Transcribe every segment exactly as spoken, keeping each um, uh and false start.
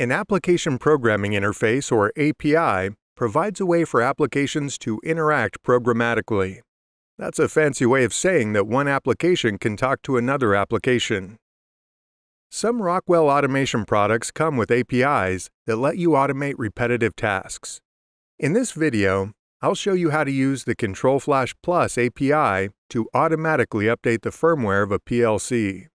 An application programming interface, or A P I, provides a way for applications to interact programmatically. That's a fancy way of saying that one application can talk to another application. Some Rockwell Automation products come with A P Is that let you automate repetitive tasks. In this video, I'll show you how to use the ControlFlash Plus A P I to automatically update the firmware of a P L C.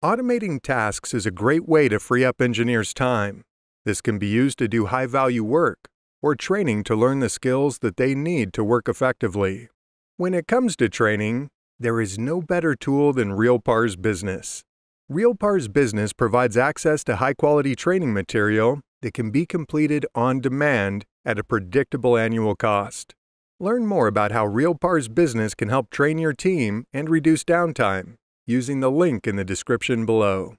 Automating tasks is a great way to free up engineers' time. This can be used to do high-value work or training to learn the skills that they need to work effectively. When it comes to training, there is no better tool than RealPars Business. RealPars Business provides access to high-quality training material that can be completed on demand at a predictable annual cost. Learn more about how RealPars Business can help train your team and reduce downtime using the link in the description below.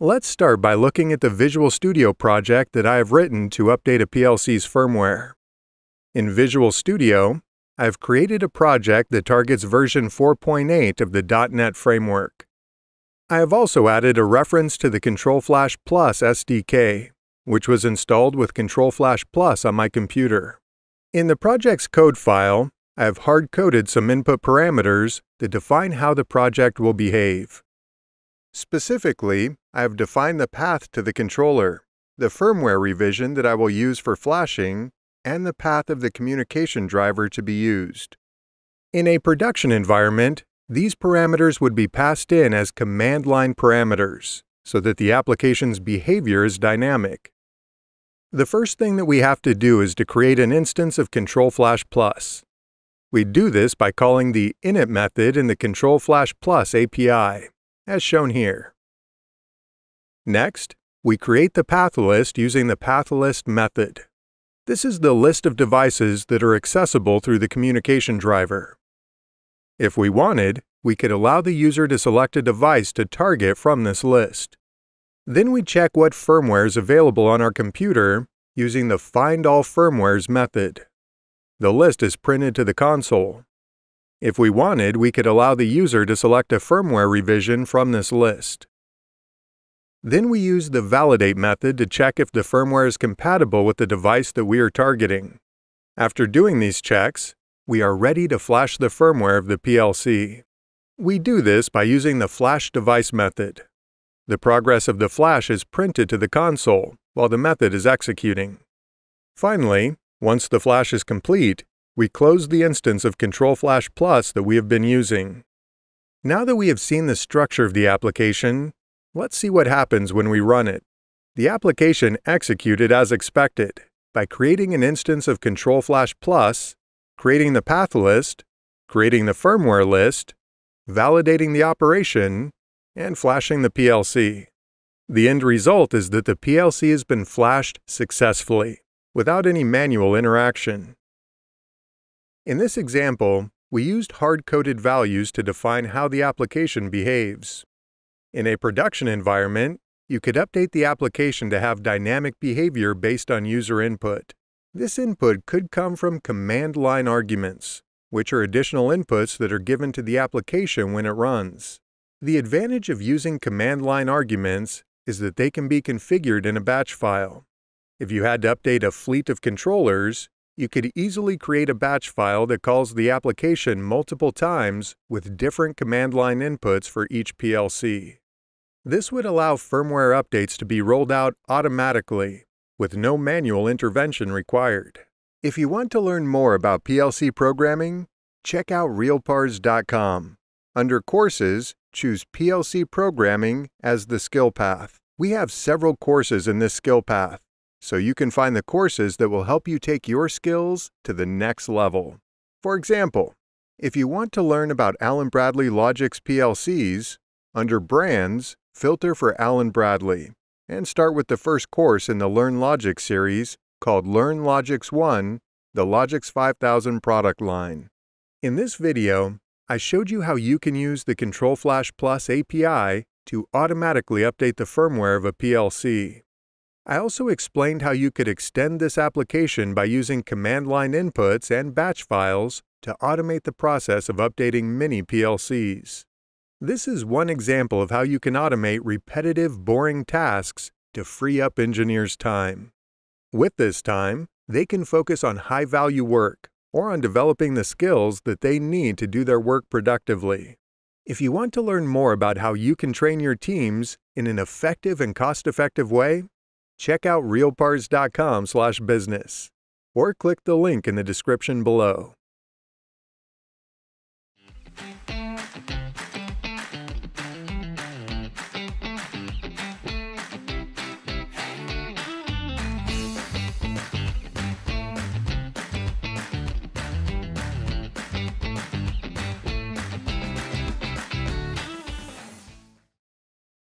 Let's start by looking at the Visual Studio project that I have written to update a P L C's firmware. In Visual Studio, I have created a project that targets version four point eight of the dot net Framework. I have also added a reference to the ControlFlash Plus S D K, which was installed with ControlFlash Plus on my computer. In the project's code file, I have hard-coded some input parameters that define how the project will behave. Specifically, I have defined the path to the controller, the firmware revision that I will use for flashing, and the path of the communication driver to be used. In a production environment, these parameters would be passed in as command line parameters so that the application's behavior is dynamic. The first thing that we have to do is to create an instance of ControlFlash Plus. We do this by calling the init method in the ControlFlash Plus A P I, as shown here. Next, we create the path list using the path list method. This is the list of devices that are accessible through the communication driver. If we wanted, we could allow the user to select a device to target from this list. Then we check what firmware is available on our computer using the Find All Firmwares method. The list is printed to the console. If we wanted, we could allow the user to select a firmware revision from this list. Then we use the Validate method to check if the firmware is compatible with the device that we are targeting. After doing these checks, we are ready to flash the firmware of the P L C. We do this by using the flash device method. The progress of the flash is printed to the console while the method is executing. Finally, once the flash is complete, we close the instance of ControlFlash Plus that we have been using. Now that we have seen the structure of the application, let's see what happens when we run it. The application executed as expected by creating an instance of ControlFlash Plus, creating the path list, creating the firmware list, validating the operation, and flashing the P L C. The end result is that the P L C has been flashed successfully, without any manual interaction. In this example, we used hard-coded values to define how the application behaves. In a production environment, you could update the application to have dynamic behavior based on user input. This input could come from command line arguments, which are additional inputs that are given to the application when it runs. The advantage of using command line arguments is that they can be configured in a batch file. If you had to update a fleet of controllers, you could easily create a batch file that calls the application multiple times with different command line inputs for each P L C. This would allow firmware updates to be rolled out automatically, with no manual intervention required. If you want to learn more about P L C programming, check out realpars dot com. Under Courses, choose P L C Programming as the skill path. We have several courses in this skill path, so you can find the courses that will help you take your skills to the next level. For example, if you want to learn about Allen Bradley Logix P L Cs, under Brands, filter for Allen Bradley, and start with the first course in the Learn Logix series called Learn Logix One, the Logix five thousand product line. In this video, I showed you how you can use the ControlFlash Plus A P I to automatically update the firmware of a P L C. I also explained how you could extend this application by using command line inputs and batch files to automate the process of updating many P L Cs. This is one example of how you can automate repetitive, boring tasks to free up engineers' time. With this time, they can focus on high-value work or on developing the skills that they need to do their work productively. If you want to learn more about how you can train your teams in an effective and cost-effective way, check out realpars dot com slash business or click the link in the description below.